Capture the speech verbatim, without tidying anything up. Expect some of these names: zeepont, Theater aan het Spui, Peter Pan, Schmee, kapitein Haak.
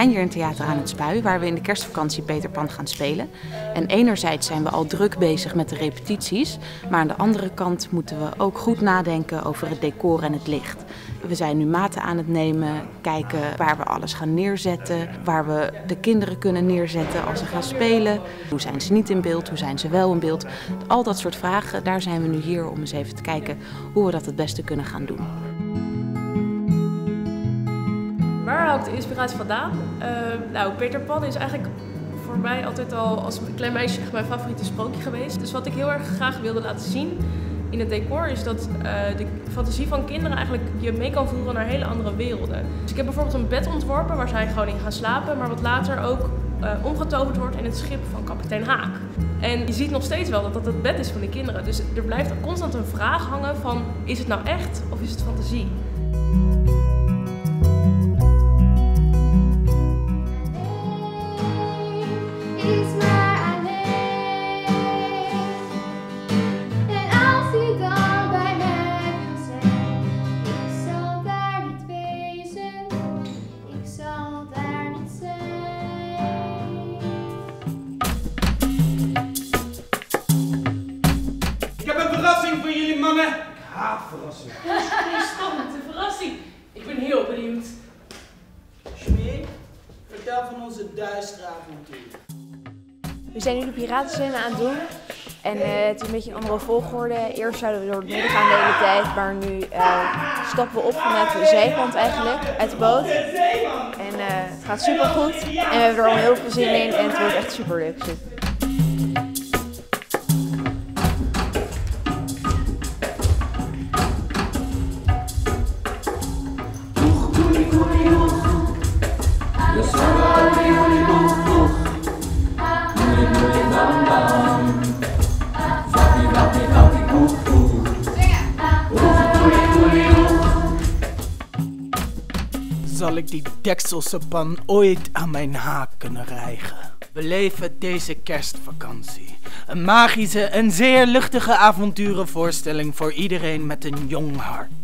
zijn hier in Theater aan het Spui, waar we in de kerstvakantie Peter Pan gaan spelen. En enerzijds zijn we al druk bezig met de repetities, maar aan de andere kant moeten we ook goed nadenken over het decor en het licht. We zijn nu maten aan het nemen, kijken waar we alles gaan neerzetten, waar we de kinderen kunnen neerzetten als ze gaan spelen. Hoe zijn ze niet in beeld, hoe zijn ze wel in beeld? Al dat soort vragen, daar zijn we nu hier om eens even te kijken hoe we dat het beste kunnen gaan doen. Waar haal ik de inspiratie vandaan? Uh, nou, Peter Pan is eigenlijk voor mij altijd al als een klein meisje mijn favoriete sprookje geweest. Dus wat ik heel erg graag wilde laten zien in het decor is dat uh, de fantasie van kinderen eigenlijk je mee kan voeren naar hele andere werelden. Dus ik heb bijvoorbeeld een bed ontworpen waar zij gewoon in gaan slapen, maar wat later ook uh, omgetoverd wordt in het schip van kapitein Haak. En je ziet nog steeds wel dat dat het bed is van de kinderen. Dus er blijft constant een vraag hangen van, is het nou echt of is het fantasie? Ah, verrassing. Dat is een spannende verrassing. Ik ben heel benieuwd. Schmee, vertel van onze duistere avontuur. We zijn nu de piratenscène aan het doen. En uh, het is een beetje een andere volgorde. Eerst zouden we door het midden gaan de hele tijd. Maar nu uh, stappen we op vanuit de zeepont eigenlijk, uit de boot. En uh, het gaat super goed. En we hebben er al heel veel zin in. En het wordt echt super leuk. Zal ik die dekselse pan ooit aan mijn haak kunnen rijgen? Beleef het deze kerstvakantie. Een magische en zeer luchtige avonturenvoorstelling voor iedereen met een jong hart.